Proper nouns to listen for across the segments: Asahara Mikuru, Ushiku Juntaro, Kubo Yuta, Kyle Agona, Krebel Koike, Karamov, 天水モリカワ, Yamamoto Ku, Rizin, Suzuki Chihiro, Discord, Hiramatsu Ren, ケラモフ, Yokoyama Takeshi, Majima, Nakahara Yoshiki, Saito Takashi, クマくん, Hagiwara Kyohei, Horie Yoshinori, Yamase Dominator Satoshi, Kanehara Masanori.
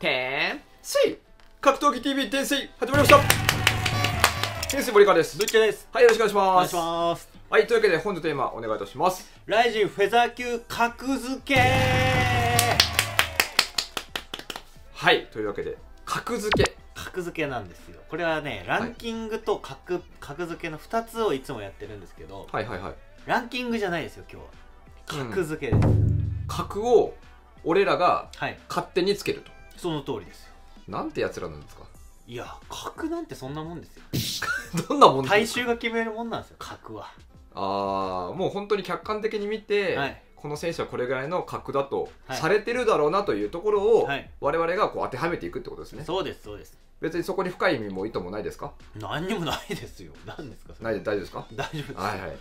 天水格闘技 TV 天水始まりました。天水森川です。鈴木です。はい、よろしくお願いします。お願いします。はい、というわけで本日のテーマお願いいたします。ライジンフェザー級格付け。はい、というわけで格付けなんですよ。これはね、ランキングと格付けの2つをいつもやってるんですけど、ランキングじゃないですよ、今日は格付けです。格を俺らが勝手につけると。その通りですよ。なんてやつらなんですか。いや、格なんてそんなもんですよ。どんなもんですか。大衆が決めるもんなんですよ、格は。ああ、もう本当に客観的に見て、はい、この選手はこれぐらいの格だとされてるだろうなというところを、はい、我々がこう当てはめていくってことですね。そうですそうです。別にそこに深い意味も意図もないですか。何にもないですよ。何ですかそれ。大丈夫ですか。大丈夫です。はいはい。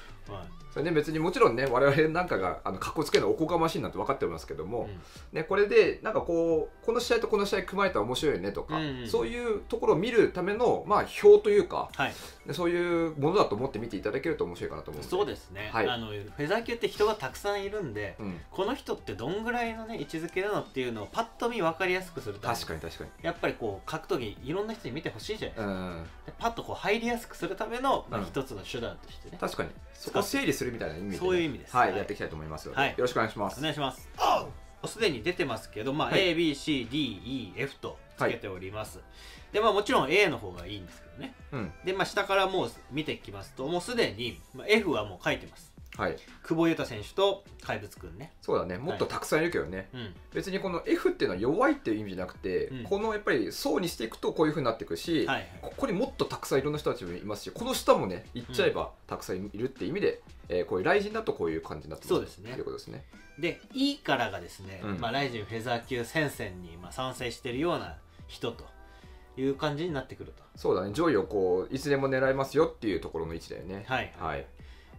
それね、別にもちろんね、我々なんかがかっこつけるのおこがましいなんて分かってますけども、うん、ね、これでなんかこうこの試合とこの試合組まれたら面白いねとか、そういうところを見るためのまあ表というか、はい、そういうものだと思って見ていただけると面白いかなと思うんで。そうですね、はい、フェザー級って人がたくさんいるんで、うん、この人ってどんぐらいの、ね、位置づけなのっていうのをパッと見分かりやすくするために、確かにやっぱりこう格闘技いろんな人に見てほしいじゃないですか、でパッとこう入りやすくするための、まあ、一つの手段としてね、確かにそこを整理するみたいな意味で、そういう意味です。はい、やっていきたいと思います。よろしくお願いします。お願いします。すでに出てますけど、まあ A B C D E F とつけております。で、まあもちろん A の方がいいんですけどね。で、まあ下からもう見ていきますと、もうすでに F はもう書いてます。はい。久保優太選手と怪物くんね。そうだね。もっとたくさんいるけどね。別にこの F っていうのは弱いっていう意味じゃなくて、このやっぱり層にしていくとこういう風になっていくし、ここにもっとたくさんいろんな人たちもいますし、この下もね、いっちゃえばたくさんいるっていう意味で、こういうライジンだとこういう感じになってますということですね。で、E からがですね、まあライジンフェザー級戦線に参戦しているような人という感じになってくると。そうだね。上位をこういつでも狙いますよっていうところの位置だよね。はいはい。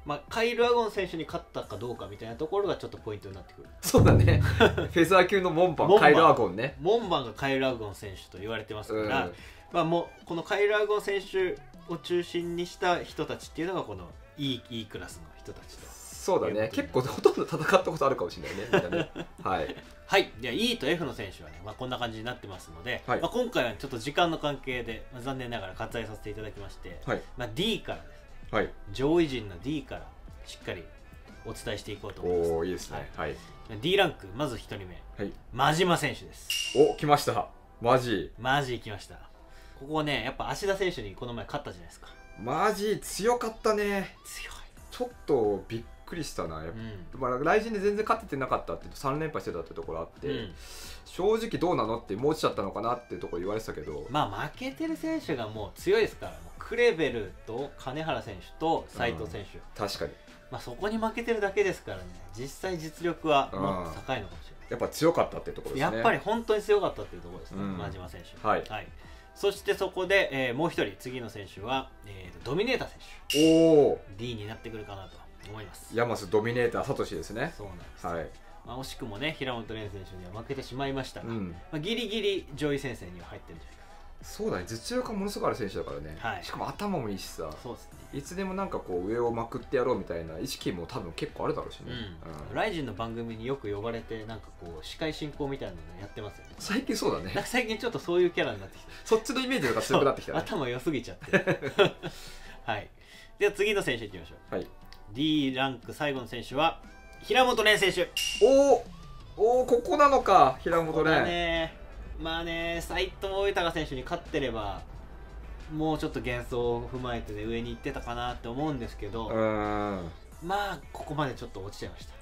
まあ、カイル・アゴン選手に勝ったかどうかみたいなところがちょっとポイントになってくる。そうだね。フェザー級の門番カイル・アゴンね。門番がカイル・アゴン選手と言われてますから、まあもうこのカイル・アゴン選手を中心にした人たちっていうのがこの E クラスの人たちと。そうだね。結構ほとんど戦ったことあるかもしれないね。みんなね。はい。はい。では E と F の選手はね、まあこんな感じになってますので、はい、まあ今回はちょっと時間の関係で、まあ、残念ながら割愛させていただきまして、はい、まあ D からです。はい、上位陣の D からしっかりお伝えしていこうと思います。おー、いいですね。はい、D ランク、まず1人目、はい、真島選手です。お、来ました。マジ来ました。ここね、やっぱ芦田選手にこの前勝ったじゃないですか。マジ強かったね。強い。ちょっとびっくりしたな。まあ、ライジンで全然勝ててなかったって3連敗してたってところあって、正直どうなのってもう落ちちゃったのかなってところ言われてたけど、まあ負けてる選手がもう強いですから、クレベルと金原選手と斉藤選手、確かに、まあそこに負けてるだけですからね。実際実力はもっと高いのかもしれない、やっぱ強かったってところですね。やっぱり本当に強かったっていうところですね、真島選手。はい、はい、そしてそこで、もう一人次の選手は、ドミネーター選手。おお、 D になってくるかなと思います。山瀬ドミネーター聡ですね。そうなんです。はい、まあ惜しくもね、平本蓮選手には負けてしまいましたが、まあ、ギリギリ上位戦線には入ってるんじゃないか。そうだね、実力がものすごくある選手だからね、はい、しかも頭もいいしさ、そうですね、いつでもなんかこう上をまくってやろうみたいな意識も多分結構あるだろうしね。ライジンの番組によく呼ばれて、なんかこう司会進行みたいなのやってますよね最近。そうだね、最近ちょっとそういうキャラになってきてそっちのイメージが強くなってきたね頭良すぎちゃってはい、では次の選手いきましょう。はい、 D ランク最後の選手は平本蓮選手。おお、ここなのか。平本蓮、まあね、斉藤豊選手に勝ってればもうちょっと幻想を踏まえて、ね、上に行ってたかなって思うんですけど、まあここまでちょっと落ちちゃいました。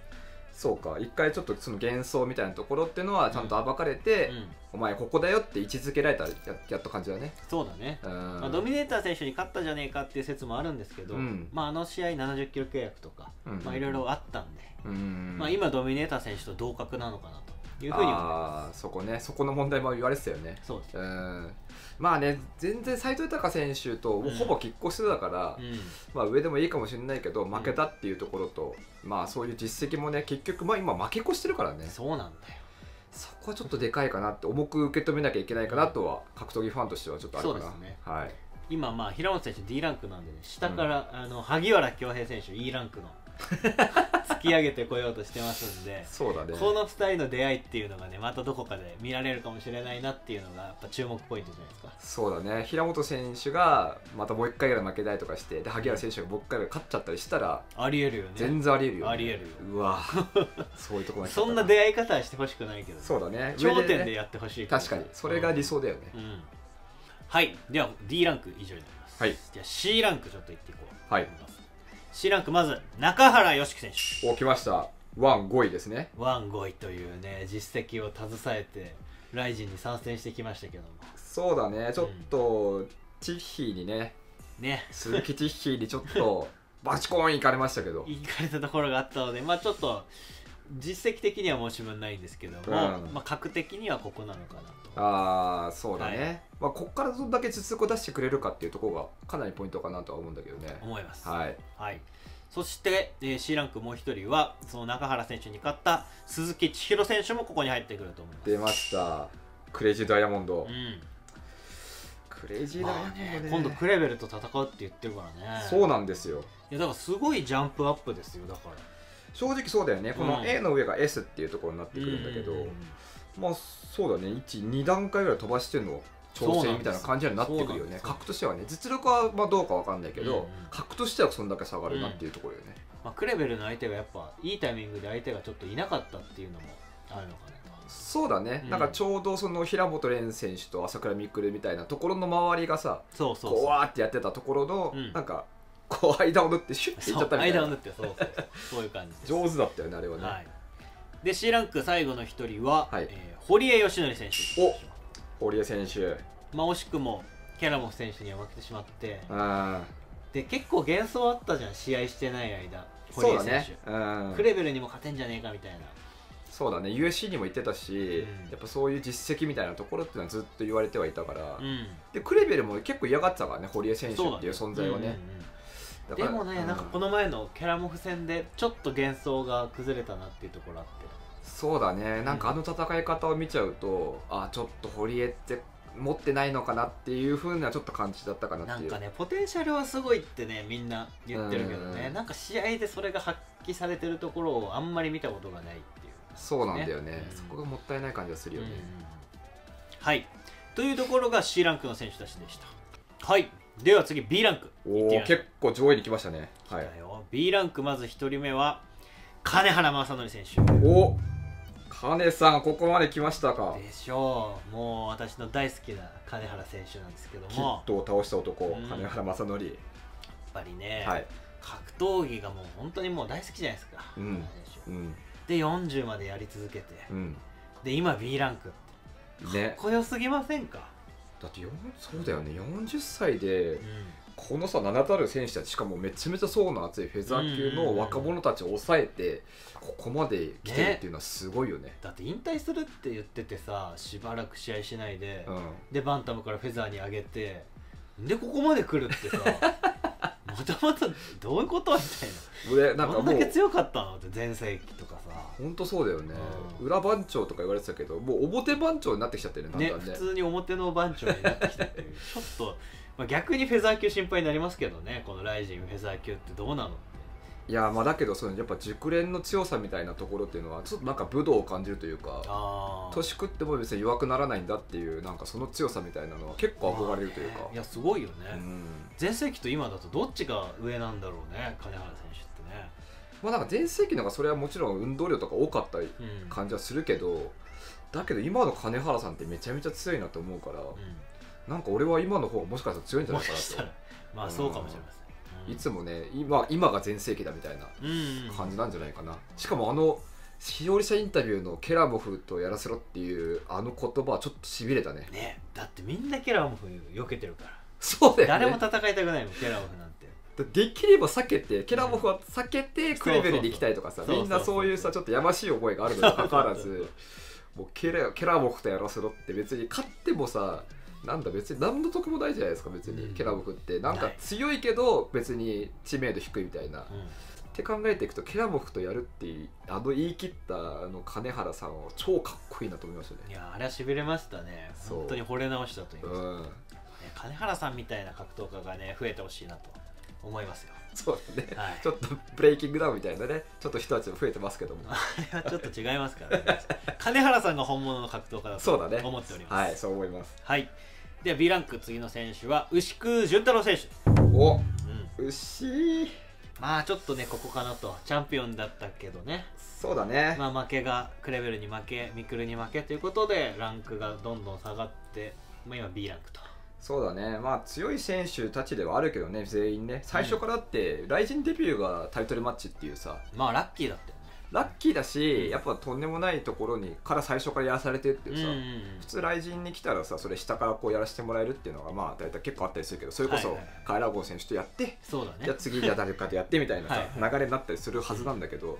そうか、一回ちょっとその幻想みたいなところっていうのはちゃんと暴かれて、お前ここだよって位置づけられたらやっと感じだね。そうだね、まあ、ドミネーター選手に勝ったじゃねえかっていう説もあるんですけど、まああの試合70キロ契約とかいろいろあったんで、まあ今ドミネーター選手と同格なのかなと。ああ、そこね、そこの問題も言われてたよね。そうですね。まあね、全然斉藤豊選手とほぼ拮抗してたから、まあ上でもいいかもしれないけど負けたっていうところと、まあそういう実績もね、結局まあ今負け越してるからね。そうなんだよ。そこはちょっとでかいかなって、重く受け止めなきゃいけないかなとは格闘技ファンとしてはちょっとあるかな。そうですね。はい。今まあ平本選手 D ランクなんでね、下から萩原恭平選手 E ランクの。突き上げてこようとしてますんで、そうだね、この2人の出会いっていうのがね、またどこかで見られるかもしれないなっていうのがやっぱ注目ポイントじゃないですか。そうだね、平本選手がまたもう1回ぐらい負けたりとかして、で萩原選手がもう1回ぐらい勝っちゃったりしたら、ありえるよね。全然ありえるよね。ありえるよ。うわそういうとこまでそんな出会い方はしてほしくないけど、そうだね、頂点でやってほしい。確かにそれが理想だよね。うん、はい、では D ランク以上になります。はい、じゃあ C ランクちょっといっていこう。はい、C ランク、まず中原良樹選手、お、来ました。ワン5位ですね。ワン5位というね、実績を携えてライジンに参戦してきましたけども、そうだね、ちょっと、うん、チッヒーにね鈴木チッヒーにちょっとバチコーン行かれましたけど行かれたところがあったので、まあちょっと実績的には申し分ないんですけども、うん、まあ格的にはここなのかなと。ああ、そうだね、はい、まあここからどんだけ実力を出してくれるかっていうところがかなりポイントかなとは思うんだけどね。思います。はい、はい、そして、C ランクもう一人はその中原選手に勝った鈴木千尋選手もここに入ってくると思います。出ました、クレイジーダイヤモンド、うん、クレイジーダイヤモンドね、今度クレベルと戦うって言ってるからね。そうなんですよ。いやだからすごいジャンプアップですよ。だから正直そうだよね、この A の上が S っていうところになってくるんだけど、まあそうだね、12段階ぐらい飛ばしての挑戦みたいな感じになってくるよね。格としてはね、実力はまあどうかわかんないけど、格としてはそんだけ下がるなっていうところよね。まあクレベルの相手がやっぱいいタイミングで相手がちょっといなかったっていうのもあるのかな。そうだね、なんかちょうどその平本蓮選手と朝倉未来みたいなところの周りがさ、こうわーってやってたところのなんかこう間を縫ってシュッていっちゃったみたいな。間を縫って、そうそうそう、そういう感じです。上手だったよねあれはね、はい、で C ランク最後の一人は、はい、堀江義則選手。お、堀江選手、まあ惜しくもキャラモフ選手には負けてしまって、で結構幻想あったじゃん、試合してない間。堀江選手、クレベルにも勝てんじゃねえかみたいな。そうだね、 USC にも行ってたし、うん、やっぱそういう実績みたいなところっていうのはずっと言われてはいたから、うん、でクレベルも結構嫌がってたからね、堀江選手っていう存在をね。でもね、なんかこの前のキャラモフ戦でちょっと幻想が崩れたなっていうところあって。そうだね、なんかあの戦い方を見ちゃうと、うん、あ、ちょっと堀江って持ってないのかなっていうふうなちょっと感じだったかなっていう。なんかね、ポテンシャルはすごいってね、みんな言ってるけどね、なんか試合でそれが発揮されてるところをあんまり見たことがないっていう、ね、そうなんだよね、そこがもったいない感じがするよね。はい、というところが C ランクの選手たちでした。はい、では次 B ランク。おお、結構上位に来ましたね。はい、 B ランク、まず1人目は金原正則選手。お、金さんここまで来ましたか。でしょう。もう私の大好きな金原選手なんですけども、キッドを倒した男、金原正則、やっぱりね、はい、格闘技がもう本当にもう大好きじゃないですか、うん、で40までやり続けて、うん、で今 B ランクってかっこよすぎませんか、ね。だってそうだよね、40歳でこのさ名だたる選手たち、しかもめちゃめちゃ層の厚いフェザー級の若者たちを抑えてここまで来てるっていうのはすごいよね。だって引退するって言っててさ、しばらく試合しないで、でバンタムからフェザーに上げて、でここまで来るってさもともとどういうことみたいな。どんだけ強かったのって、全盛期とかさ。本当そうだよね、裏番長とか言われてたけど、もう表番長になってきちゃってるね。普通に表の番長になってきたっていうちょっと、まあ、逆にフェザー級心配になりますけどね、このライジンフェザー級ってどうなのって。いや、まあだけどそのやっぱ熟練の強さみたいなところっていうのはちょっとなんか武道を感じるというか、年食っても別に弱くならないんだっていう、なんかその強さみたいなのは結構憧れるというか、いやすごいよね。全盛期と今だとどっちが上なんだろうね、金原選手ってね。まあなんか全盛期の方がそれはもちろん運動量とか多かった感じはするけど、だけど今の金原さんってめちゃめちゃ強いなと思うから、なんか俺は今の方がもしかしたら強いんじゃないかなと。まあそうかもしれません。いつもね、今が全盛期だみたいな感じなんじゃないかな。しかもあの視聴者インタビューのケラモフとやらせろっていうあの言葉はちょっとしびれたね。ね、だってみんなケラモフ避けてるから。そうだよね、誰も戦いたくないもんケラモフなんて。できれば避けて、ケラモフは避けてクレベルに行きたいとかさ、みんなそういうさちょっとやましい思いがあるのにかかわらず、もうケラモフとやらせろって、別に勝ってもさ、なんだ別に何の得もないじゃないですか。別にケラモフってなんか強いけど別に知名度低いみたいな、って考えていくと、ケラモフとやるってあの言い切ったあの金原さんは超かっこいいなと思いましたね。いや、あれはしびれましたね、本当に惚れ直したというか、金原さんみたいな格闘家がね増えてほしいなと思いますよ。そうですね、はい、ちょっとブレイキングダウンみたいなね、ちょっと人たちも増えてますけども、あれはちょっと違いますからね金原さんが本物の格闘家だと思っております。そうだね、はい、そう思います。はい、では B ランク次の選手は牛久潤太郎選手。お、うん、牛、まあちょっとね、ここかなと。チャンピオンだったけどね、そうだね、まあ負けがクレベルに負け、ミクルに負けということでランクがどんどん下がって、まあ、今 B ランクと。そうだね、まあ強い選手たちではあるけどね、全員ね、最初からだって、うん、ライジンデビューがタイトルマッチっていうさ、まあラッキーだったよね。ラッキーだし、うん、やっぱとんでもないところにから最初からやらされてっていうさ、普通ライジンに来たらさ、それ下からこうやらせてもらえるっていうのがまあ大体結構あったりするけど、それこそカイラーゴー選手とやって、ね、じゃあ次じゃあ誰かとやってみたいなさ流れになったりするはずなんだけど、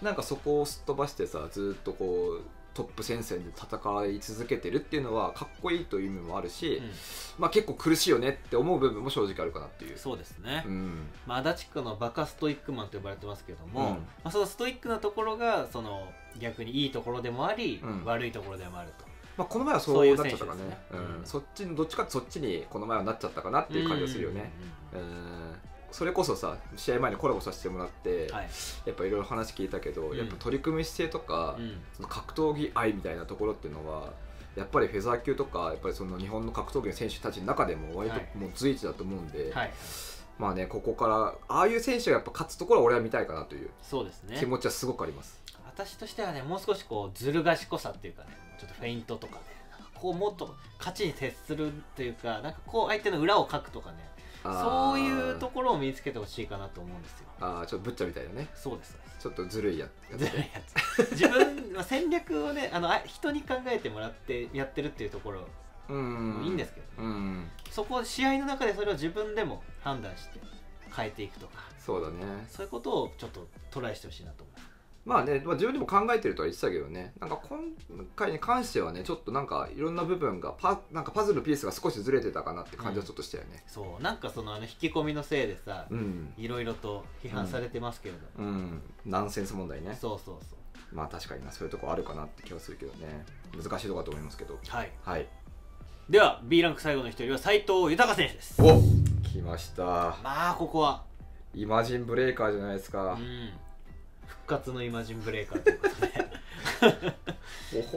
なんかそこをすっ飛ばしてさ、ずっとこうトップ戦線で戦い続けてるっていうのはかっこいいという意味もあるし、うん、まあ結構苦しいよねって思う部分も正直あるかなっていう。そうですね、うん、まあ足立区のバカストイックマンと呼ばれてますけども、うん、まあそのストイックなところがその逆にいいところでもあり、うん、悪いところでもあると。まあこの前はそうなっちゃったかね、そっちにどっちかってそっちにこの前はなっちゃったかなっていう感じがするよね。それこそさ、試合前にコラボさせてもらって、はい、やっぱいろいろ話聞いたけど、うん、やっぱ取り組む姿勢とか、うん、その格闘技愛みたいなところっていうのはやっぱりフェザー級とかやっぱりその日本の格闘技の選手たちの中でも割ともう随一だと思うんで、はい、まあね、ここからああいう選手がやっぱ勝つところは俺は見たいかなという気持ちはすごくあります。そうですね、私としてはね、もう少しこうずる賢さっていうかね、ちょっとフェイントとかね、なんかこうもっと勝ちに徹するっていうか、なんかこう相手の裏をかくとかね、そういうところを身につけてほしいかなと思うんですよ。ああ、ちょっとブッチャみたいなね。そうです。ちょっとずるいやつ。ずるいやつ。自分の戦略をね、人に考えてもらってやってるっていうところ、いいんですけど、ね。そこを試合の中でそれを自分でも判断して変えていくとか。そうだね。そういうことをちょっとトライしてほしいなと思います。まあね、まあ、自分でも考えてるとは言ってたけどね、なんか今回に関してはね、ちょっとなんかいろんな部分がなんかパズルピースが少しずれてたかなって感じはちょっとしたよね。うん、そう、なんかその引き込みのせいでさ、いろいろと批判されてますけれど、ナンセンス問題ね。そうそうそう、まあ確かにな、そういうとこあるかなって気はするけどね、難しいとこだと思いますけど。はい、はい、では B ランク最後の一人は斉藤豊選手です。お、来ました。まあここはイマジンブレイカーじゃないですか。復活のイマジンブレイカーということで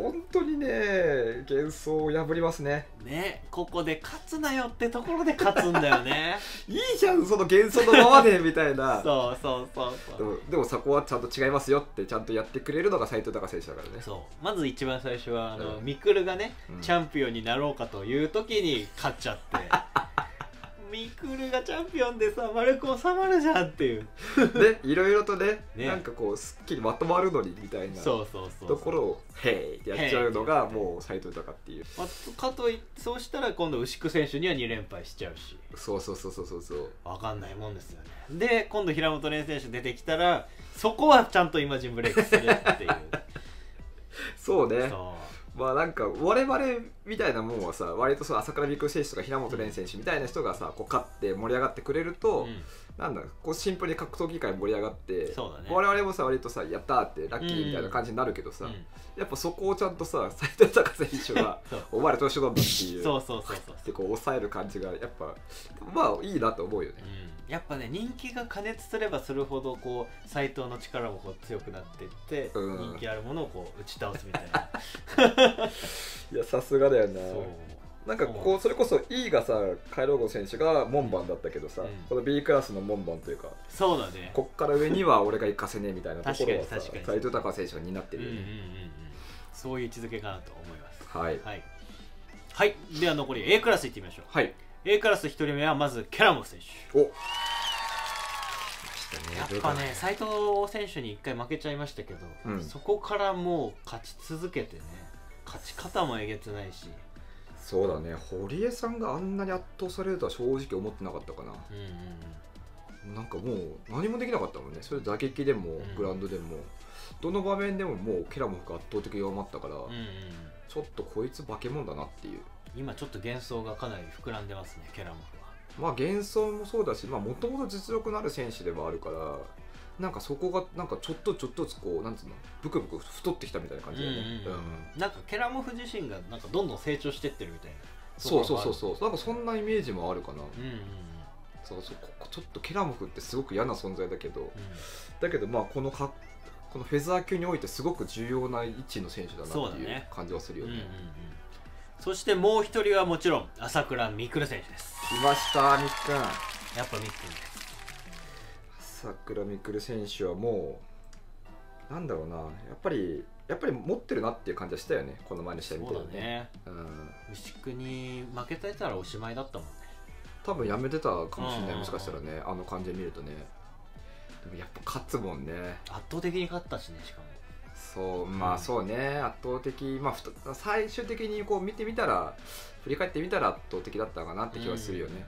もう本当にね、幻想を破りますね。ね、ここで勝つなよってところで勝つんだよねいいじゃん、その幻想のままでみたいなそうそうそうそう、でもそこはちゃんと違いますよってちゃんとやってくれるのが斉藤隆選手だからね。そう、まず一番最初はミクルがね、チャンピオンになろうかという時に勝っちゃってミクルがチャンピオンでさ、丸く収まるじゃんっていうね、いろいろとね、なんかこうすっきりまとまるのにみたいなところを「へい!」ってやっちゃうのがもう斉藤隆っていう。かといって、そうしたら今度牛久選手には2連敗しちゃうし、そうそうそうそうそうそう、分かんないもんですよね。で今度平本蓮選手出てきたら、そこはちゃんとイマジンブレイクするっていうそうね、まあなんか我々みたいなもんはさ、割とそう朝倉未来選手とか平本蓮選手みたいな人がさ、こう勝って盛り上がってくれると、なんだこうシンプルに格闘技界盛り上がって、我々もさ割とさやったーってラッキーみたいな感じになるけどさ、やっぱそこをちゃんとさ斉藤隆選手がお前ら投手なんだっていう、そうそうそうそうってこう抑える感じがやっぱまあいいなと思うよね。やっぱね、人気が加熱すればするほどこう斉藤の力もこう強くなっていって、人気あるものをこう打ち倒すみたいないや、さすがだよな。なんかこうそれこそ E がさ、カイローゴ選手が門番だったけどさ、この B クラスの門番というか、そうだね、こっから上には俺が行かせねえみたいなところはさ斉藤隆選手が担ってるよね。そういう位置づけかなと思います。はい、はいはい、では残り A クラスいってみましょう。はい、A クラス1人目はまずキャラモフ選手。お、やっぱね、斉藤選手に1回負けちゃいましたけど、そこからもう勝ち続けてね、勝ち方もえげつないし。そうだね、堀江さんがあんなに圧倒されるとは正直思ってなかったかな。なんかもう何もできなかったもんね。それ打撃でもグラウンドでも、どの場面でももうキャラモフが圧倒的に弱まったから、ちょっとこいつ化け物だなっていう。今ちょっと幻想がかなり膨らんでますね、キャラモフは。まあ幻想もそうだし、もともと実力のある選手ではあるから、なんかそこがなんかちょっとずつこう、なんつうの、ブクブク太ってきたみたいな感じだよね。なんかキャラモフ自身がなんかどんどん成長してってるみたいな。そうそうそうそう、なんかそんなイメージもあるかな。そうそう、ちょっとケラモフってすごく嫌な存在だけど、うん、だけどまあこのフェザー級においてすごく重要な位置の選手だなっていう感じはするよね。そしてもう一人はもちろん朝倉未来選手です。来ました、みっくん。やっぱみっくんです。朝倉未来選手はもうなんだろうな、やっぱり持ってるなっていう感じはしたよね、この前の試合見て。そうだね、牛久に負けてたらおしまいだったもんね。多分やめてたかもしれない、もしかしたらね、あの感じで見るとね。でもやっぱ勝つもんね、圧倒的に勝ったしね、しかも。そう、まあそうね、圧倒的、まあ最終的にこう見てみたら、振り返ってみたら圧倒的だったかなって気はするよね。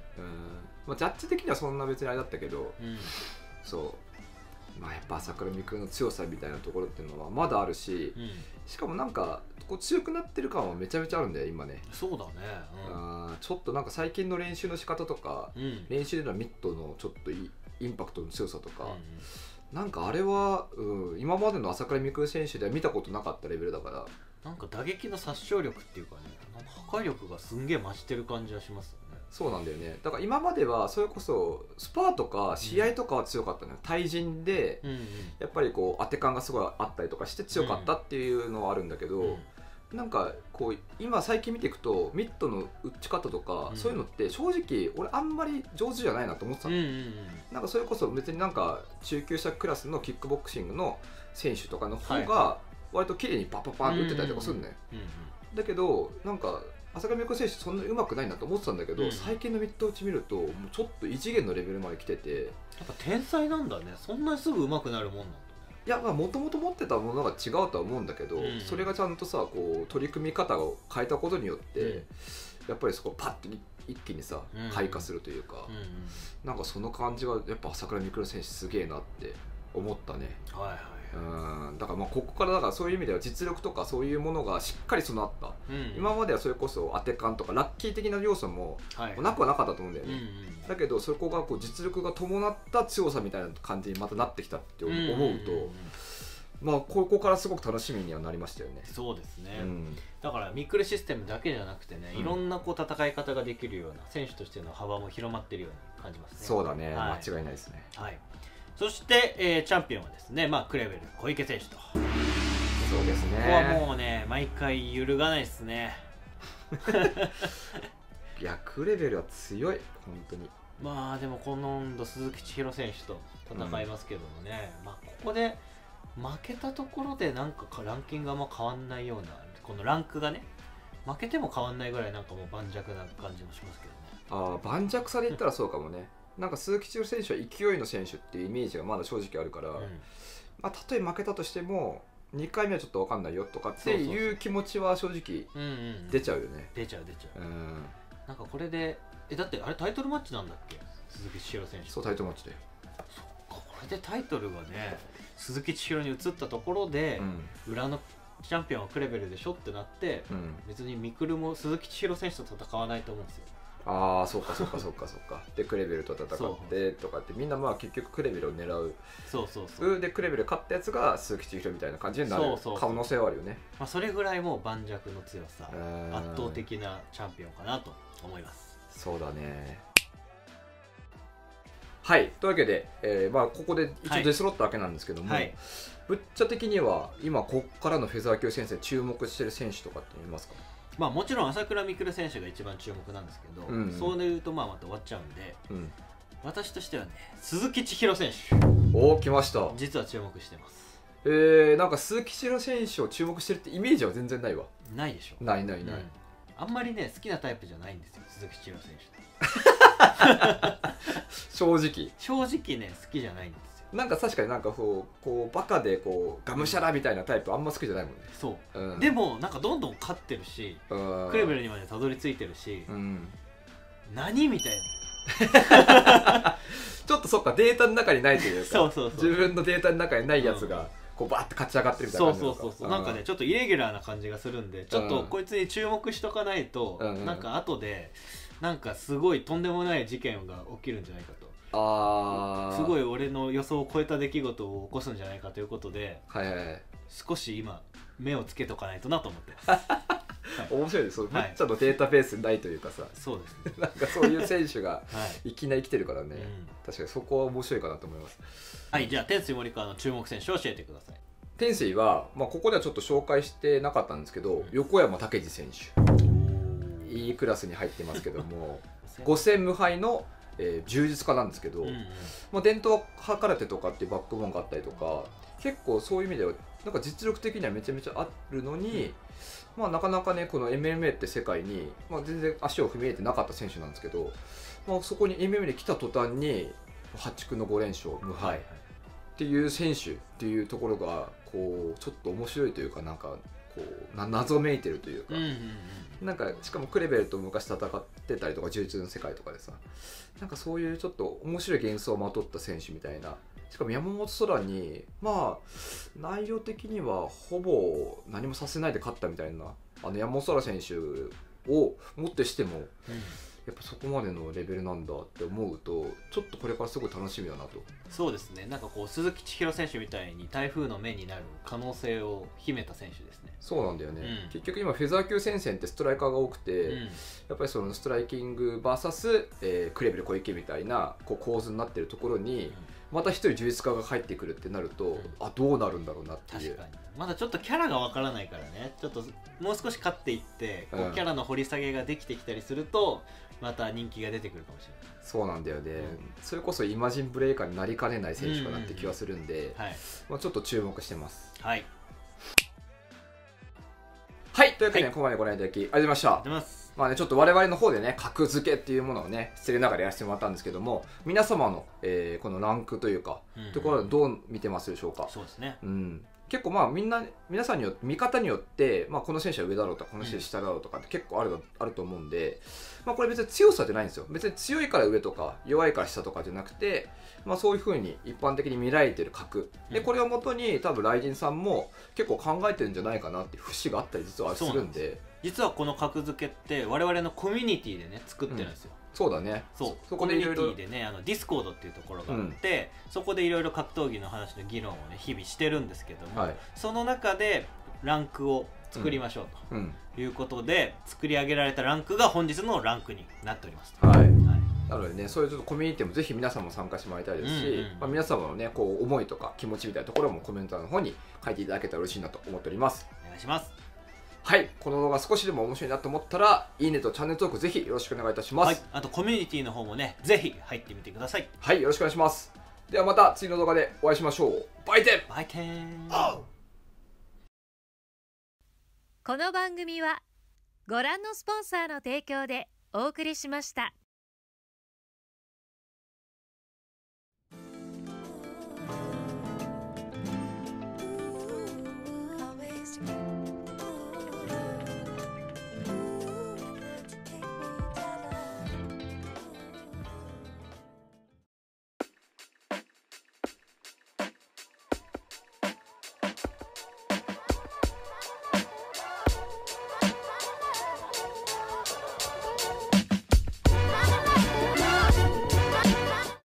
まあジャッジ的にはそんな別にあれだったけど、うん、そう、まあやっぱ朝倉未来の強さみたいなところっていうのはまだあるし、うん、しかもなんかこう強くなってる感はめちゃめちゃあるんだよ今ね。そうだね、うん、ちょっとなんか最近の練習の仕方とか、うん、練習でのミットのちょっとインパクトの強さとか。うんうん、なんかあれは、うん、今までの朝倉未来選手では見たことなかったレベルだから、なんか打撃の殺傷力っていうかね、なんか破壊力がすんげえ増してる感じはしますよね。そうなんだよね。だから今まではそれこそスパーとか試合とかは強かったね、うん、対人でやっぱりこう当て感がすごいあったりとかして強かったっていうのはあるんだけど、うんうん、なんかこう今最近見ていくとミットの打ち方とか、うん、そういうのって正直俺あんまり上手じゃないなと思ってたの。なんかそれこそ別になんか中級者クラスのキックボクシングの選手とかの方が割と綺麗にパッパッパッ打ってたりとかするんだよ。だけどなんか朝倉未来選手そんなに上手くないなと思ってたんだけど、うん、最近のミット打ち見るともうちょっと異次元のレベルまで来てて、やっぱ天才なんだね。そんなにすぐ上手くなるもんなんだ。いや、まあもともと持ってたものが違うとは思うんだけど、うん、それがちゃんとさ、こう取り組み方を変えたことによって、うん、やっぱりそこをパッと一気にさ、うん、開花するというか、うんうん、なんかその感じがやっぱ朝倉未来選手すげえなって思ったね。だからまあここからだからそういう意味では実力とかそういうものがしっかり備わった、うん、今まではそれこそ当て感とかラッキー的な要素もなくはなかったと思うんだよね、はい、だけどそこがこう実力が伴った強さみたいな感じにまたなってきたって思うと、まあここからすごく楽しみにはなりましたよね。そうですね、うん、だからミックルシステムだけじゃなくてね、いろんなこう戦い方ができるような、選手としての幅も広まってるように感じますね。そうだね、はい、間違いないですね。はい、そして、チャンピオンはですね、まあ、クレベル小池選手と。そうですね、ここはもうね毎回揺るがないですね。いやクレベルは強い本当に。まあでも今度鈴木千尋選手と戦いますけどもね、うん、まあここで負けたところでなんかランキングがあんま変わんないような、このランクがね負けても変わんないぐらいなんかもう盤石な感じもしますけどね。ああ盤石さで言ったらそうかもね。なんか鈴木千尋選手は勢いの選手っていうイメージがまだ正直あるから、うん、まあたとえ負けたとしても2回目はちょっと分かんないよとかっていう気持ちは正直出ちゃうよね。出ちゃう、なんかこれでだってあれタイトルマッチなんだっけ、鈴木千尋選手。そうタイトルマッチで、そっか、これでタイトルがね鈴木千尋に移ったところで、うん、裏のチャンピオンはクレベルでしょってなって、うん、別にミクルも鈴木千尋選手と戦わないと思うんですよ。ああ、そうかでクレベルと戦ってとかって、みんなまあ結局クレベルを狙う。そうでクレベル勝ったやつが鈴木千尋みたいな感じになる可能性はあるよね。まあそれぐらいもう盤石の強さ、圧倒的なチャンピオンかなと思います。そうだね。はい、というわけで、まあここで一応出揃ったわけなんですけども、はい、ぶっちゃ的には今ここからのフェザー級先生注目してる選手とかっていますか？まあもちろん朝倉未来選手が一番注目なんですけど、うん、そういうとまあまた終わっちゃうんで、うん、私としてはね鈴木千尋選手。おー、来ました。実は注目してます。なんか鈴木千尋選手を注目してるってイメージは全然ないわ。ないでしょ。ない、うん、あんまりね好きなタイプじゃないんですよ鈴木千尋選手。正直ね好きじゃないんですよ。なんか確かになんかこうバカでこうがむしゃらみたいなタイプあんま好きじゃないもんね。そう、うん、でもなんかどんどん勝ってるし、クレベルにまでたどり着いてるし、うん、何みたいな。ちょっとそっか、データの中にないというか、自分のデータの中にないやつが、うん、こうバーッと勝ち上がってるみたいな感じ。そうなんかねちょっとイレギュラーな感じがするんで、ちょっとこいつに注目しとかないと、うん、なんか後でなんかすごいとんでもない事件が起きるんじゃないかと。すごい俺の予想を超えた出来事を起こすんじゃないかということで、少し今目をつけとかないとなと思ってます。面白いです。ブッチャのデータベースないというかさ、そうですね、なんかそういう選手がいきなり来てるからね、確かにそこは面白いかなと思います。はい、じゃあ天水森川の注目選手を教えてください。天水は、まあ、ここではちょっと紹介してなかったんですけど、横山武史選手、いいクラスに入ってますけども5戦無敗の柔術家なんですけど、まあ、伝統は空手とかっていうバックボーンがあったりとか、結構そういう意味ではなんか実力的にはめちゃめちゃあるのに、まあ、なかなかねこの MMA って世界に、まあ、全然足を踏み入れてなかった選手なんですけど、まあ、そこに MMA に来た途端に破竹の5連勝無敗っていう選手っていうところがこうちょっと面白いというか、なんかこう謎めいてるというか、なんかしかもクレベルと昔戦ってたりとか、柔術の世界とかでさ、なんかそういうちょっと面白い幻想をまとった選手みたいな。しかも山本空にまあ内容的にはほぼ何もさせないで勝ったみたいな、あの山本空選手をもってしても、やっぱそこまでのレベルなんだって思うと、ちょっとこれからすごい楽しみだなと。そうですね、なんかこう鈴木千尋選手みたいに台風の目になる可能性を秘めた選手ですね。そうなんだよね、結局今フェザー級戦線ってストライカーが多くて、やっぱりそのストライキング VS、クレベル小池みたいなこう構図になってるところに、また一人柔術家が入ってくるってなると、あ、どうなるんだろうなっていう。確かにまだちょっとキャラがわからないからね、ちょっともう少し勝っていってこうキャラの掘り下げができてきたりすると、また人気が出てくるかもしれない。そうなんだよね、それこそイマジンブレイカーになりかねない選手かなって気はするんで、まあちょっと注目してます。はい、はい、というわけで、ここまでご覧いただきありがとうございました。ありがとうございます。まあね、ちょっと我々の方でね、格付けっていうものをね、失礼ながらやらせてもらったんですけども、皆様の、このランクというか、ところはどう見てますでしょうか。そうですね。結構まあみんな、皆さんによって、見方によって、まあ、この選手は上だろうとか、この選手は下だろうとかって結構あると思うんで、まあ、これ別に強さじゃないんですよ。別に強いから上とか弱いから下とかじゃなくて、まあ、そういうふうに一般的に見られてる格で、これをもとに多分雷神さんも結構考えてるんじゃないかなっていう節があったり実はするんで。実はこの格付けって我々のコミュニティでね作ってるんですよ。そうだね。そう。そこでいろいろコミュニティでね、ディスコードっていうところがあって、そこでいろいろ格闘技の話の議論をね日々してるんですけども、はい、その中でランクを作りましょうということで、作り上げられたランクが本日のランクになっております。はい。なのでね、そういうちょっとコミュニティもぜひ皆さんも参加してもらいたいですし、まあ皆様のねこう思いとか気持ちみたいなところもコメントの方に書いていただけたら嬉しいなと思っております。お願いします。はい、この動画少しでも面白いなと思ったら、いいねとチャンネル登録ぜひよろしくお願いいたします。はい、あとコミュニティの方もね、ぜひ入ってみてください。はい、よろしくお願いします。ではまた次の動画でお会いしましょう。バイテン。バイテン。この番組はご覧のスポンサーの提供でお送りしました。